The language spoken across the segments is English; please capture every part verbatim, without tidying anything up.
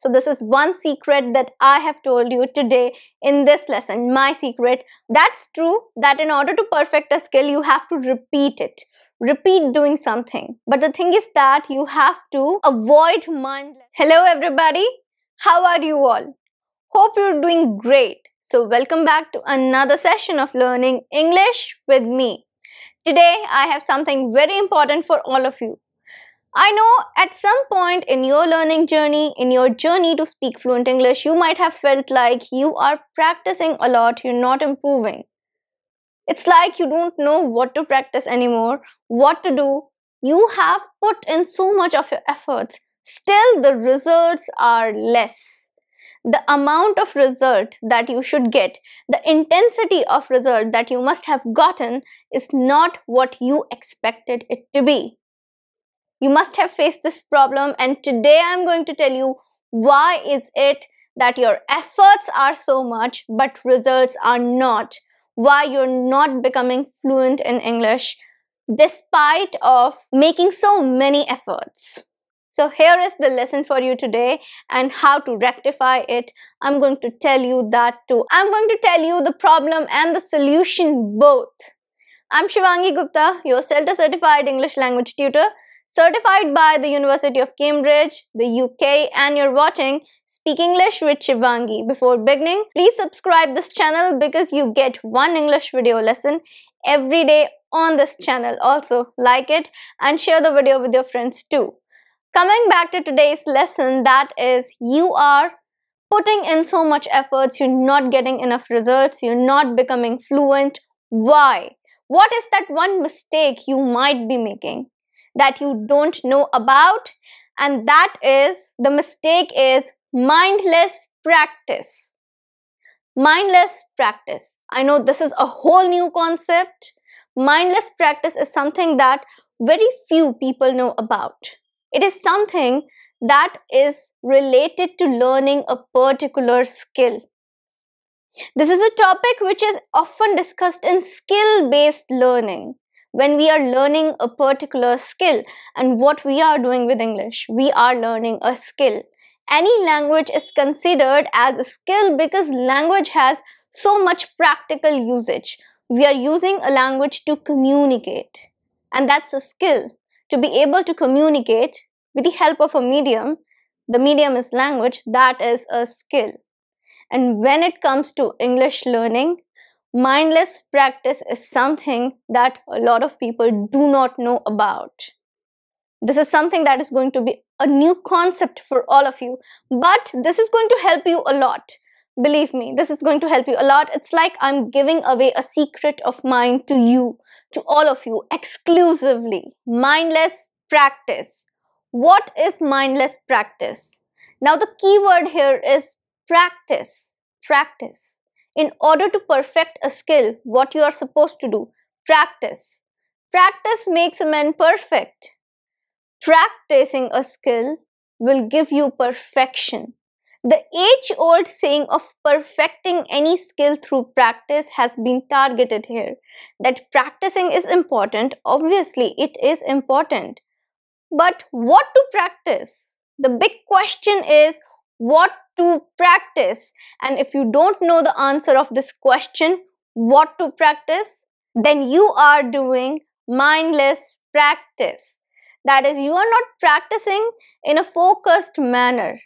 So this is one secret that I have told you today in this lesson, my secret. That's true that in order to perfect a skill, you have to repeat it. Repeat doing something. But the thing is that you have to avoid mindless. Hello everybody, how are you all? Hope you're doing great. So welcome back to another session of Learning English with me. Today I have something very important for all of you. I know at some point in your learning journey, in your journey to speak fluent English, you might have felt like you are practicing a lot, you're not improving. It's like you don't know what to practice anymore, what to do. You have put in so much of your efforts, still the results are less. The amount of result that you should get, the intensity of result that you must have gotten is not what you expected it to be. You must have faced this problem, and today I'm going to tell you why is it that your efforts are so much but results are not, why you're not becoming fluent in English despite of making so many efforts. So here is the lesson for you today, and how to rectify it. I'm going to tell you that too. I'm going to tell you the problem and the solution both. I'm Shivangi Gupta, your CELTA certified English language tutor, certified by the University of Cambridge, the U K, and you're watching Speak English with Shivangi. Before beginning, please subscribe this channel because you get one English video lesson every day on this channel. Also like it and share the video with your friends too. Coming back to today's lesson, that is, you are putting in so much efforts, you're not getting enough results, you're not becoming fluent. Why? What is that one mistake you might be making that you don't know about? And that is, the mistake is mindless practice. Mindless practice. I know this is a whole new concept. Mindless practice is something that very few people know about. It is something that is related to learning a particular skill. This is a topic which is often discussed in skill-based learning. When we are learning a particular skill, and what we are doing with English, we are learning a skill. Any language is considered as a skill because language has so much practical usage. We are using a language to communicate, and that's a skill. To be able to communicate with the help of a medium, the medium is language, that is a skill. And when it comes to English learning, mindless practice is something that a lot of people do not know about. This is something that is going to be a new concept for all of you, but this is going to help you a lot. Believe me, this is going to help you a lot. It's like I'm giving away a secret of mine to you, to all of you, exclusively. Mindless practice. What is mindless practice? Now the key word here is practice. Practice. In order to perfect a skill, what you are supposed to do? Practice. Practice makes a man perfect. Practicing a skill will give you perfection. The age-old saying of perfecting any skill through practice has been targeted here. That practicing is important, obviously it is important. But what to practice? The big question is what to practice? And if you don't know the answer of this question, what to practice, then you are doing mindless practice. That is, you are not practicing in a focused manner.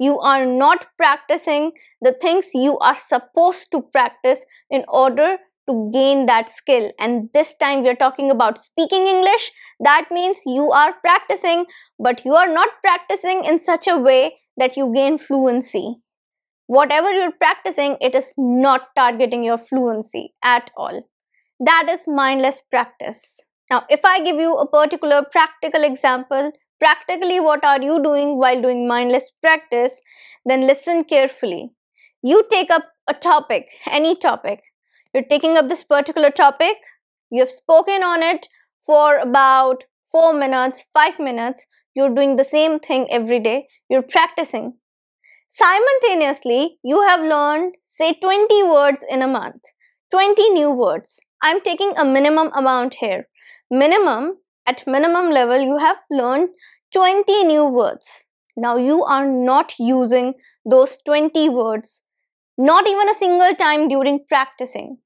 You are not practicing the things you are supposed to practice in order to gain that skill. And this time we are talking about speaking English. That means you are practicing, but you are not practicing in such a way that you gain fluency. Whatever you're practicing, it is not targeting your fluency at all. That is mindless practice. Now, if I give you a particular practical example, practically what are you doing while doing mindless practice, then listen carefully. You take up a topic, any topic. You're taking up this particular topic. You have spoken on it for about four minutes, five minutes. You're doing the same thing every day. You're practicing. Simultaneously, you have learned, say, twenty words in a month, twenty new words. I'm taking a minimum amount here. Minimum, at minimum level, you have learned twenty new words. Now you are not using those twenty words, not even a single time during practicing.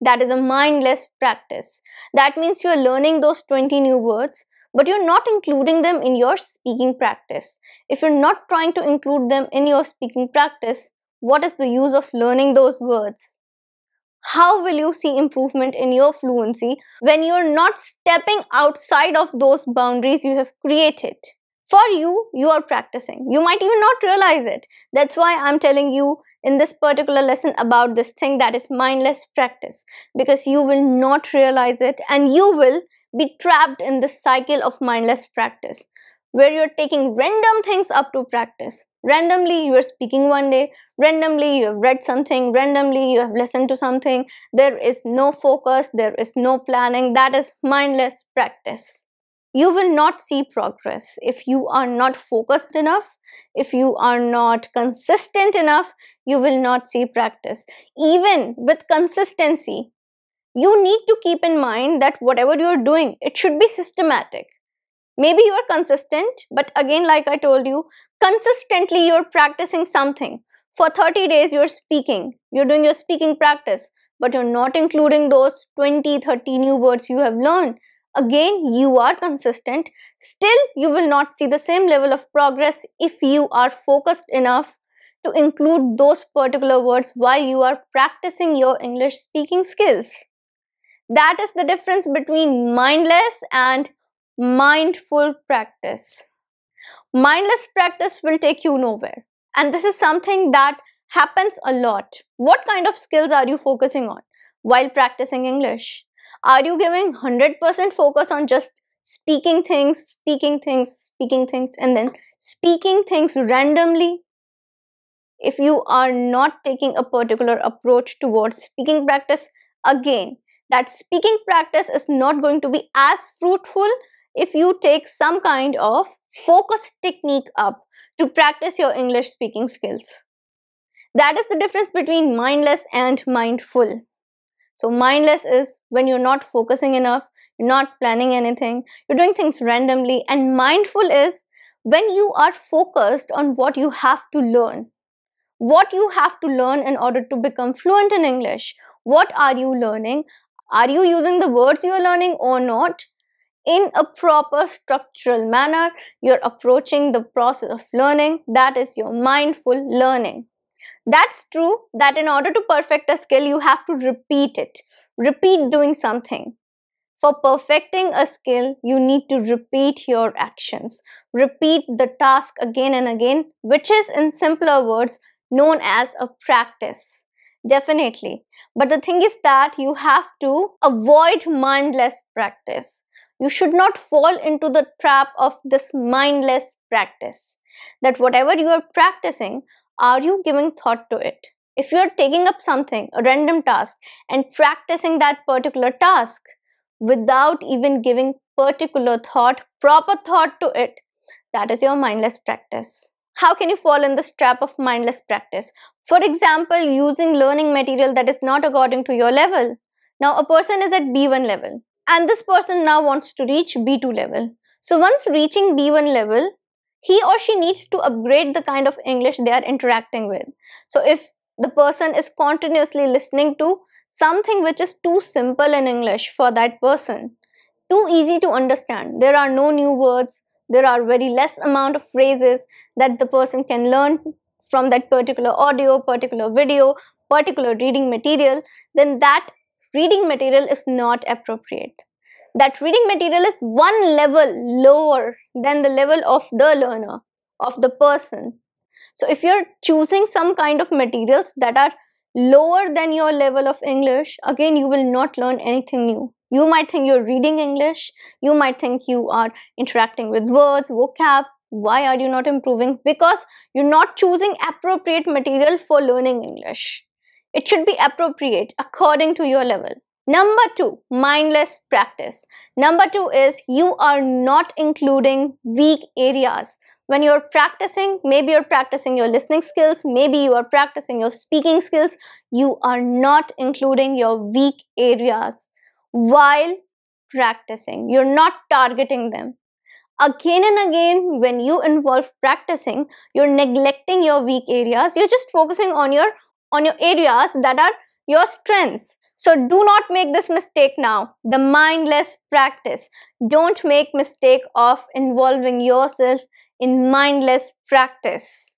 That is a mindless practice. That means you are learning those twenty new words, but you're not including them in your speaking practice. If you're not trying to include them in your speaking practice, what is the use of learning those words? How will you see improvement in your fluency when you're not stepping outside of those boundaries you have created? For you, you are practicing. You might even not realize it. That's why I'm telling you in this particular lesson about this thing that is mindless practice, because you will not realize it and you will be trapped in the cycle of mindless practice where you're taking random things up to practice. Randomly you are speaking one day, randomly you have read something, randomly you have listened to something. There is no focus, there is no planning. That is mindless practice. You will not see progress if you are not focused enough, if you are not consistent enough. You will not see practice. Even with consistency, you need to keep in mind that whatever you are doing, it should be systematic. Maybe you are consistent, but again, like I told you, consistently you are practicing something. For thirty days you are speaking, you are doing your speaking practice, but you are not including those twenty, thirty new words you have learned. Again, you are consistent. Still, you will not see the same level of progress if you are focused enough to include those particular words while you are practicing your English speaking skills. That is the difference between mindless and mindful practice. Mindless practice will take you nowhere, and this is something that happens a lot. What kind of skills are you focusing on while practicing English? Are you giving one hundred percent focus on just speaking things, speaking things, speaking things, and then speaking things randomly? If you are not taking a particular approach towards speaking practice, again, that speaking practice is not going to be as fruitful if you take some kind of focus technique up to practice your English speaking skills. That is the difference between mindless and mindful. So mindless is when you're not focusing enough, you're not planning anything, you're doing things randomly. And mindful is when you are focused on what you have to learn, what you have to learn in order to become fluent in English. What are you learning? Are you using the words you are learning or not? In a proper structural manner, you're approaching the process of learning. That is your mindful learning. That's true that in order to perfect a skill, you have to repeat it. Repeat doing something. For perfecting a skill, you need to repeat your actions. Repeat the task again and again, which is in simpler words known as a practice. Definitely. But the thing is that you have to avoid mindless practice. You should not fall into the trap of this mindless practice. That whatever you are practicing, are you giving thought to it? If you are taking up something, a random task, and practicing that particular task without even giving particular thought, proper thought to it, that is your mindless practice. How can you fall in this trap of mindless practice? For example, using learning material that is not according to your level. Now, a person is at B one level and this person now wants to reach B two level. So once reaching B one level, he or she needs to upgrade the kind of English they are interacting with. So if the person is continuously listening to something which is too simple in English for that person, too easy to understand, there are no new words, there are very less amount of phrases that the person can learn from that particular audio, particular video, particular reading material, then that reading material is not appropriate. That reading material is one level lower than the level of the learner, of the person. So if you're choosing some kind of materials that are lower than your level of English, again, you will not learn anything new. You might think you're reading English. You might think you are interacting with words, vocab. Why are you not improving? Because you're not choosing appropriate material for learning English. It should be appropriate according to your level. Number two, mindless practice. Number two is you are not including weak areas. When you're practicing, maybe you're practicing your listening skills, maybe you are practicing your speaking skills, you are not including your weak areas while practicing. You're not targeting them. again and again when you involve practicing, you're neglecting your weak areas. You're just focusing on your on your areas that are your strengths. So do not make this mistake now, the mindless practice. Don't make mistake of involving yourself in mindless practice.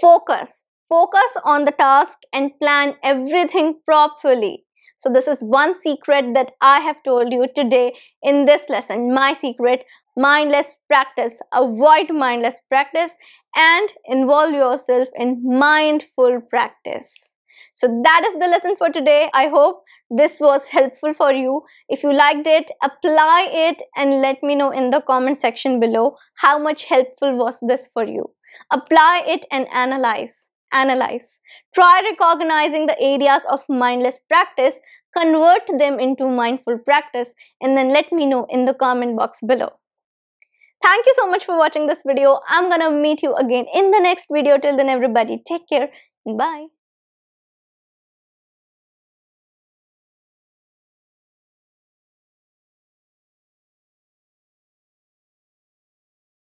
Focus. Focus on the task and plan everything properly. So this is one secret that I have told you today in this lesson. My secret, mindless practice. Avoid mindless practice and involve yourself in mindful practice. So that is the lesson for today. I hope this was helpful for you. If you liked it, apply it and let me know in the comment section below how much helpful was this for you. Apply it and analyze. Analyze. Try recognizing the areas of mindless practice, convert them into mindful practice, and then let me know in the comment box below. Thank you so much for watching this video. I'm gonna meet you again in the next video. Till then, everybody, take care. Bye.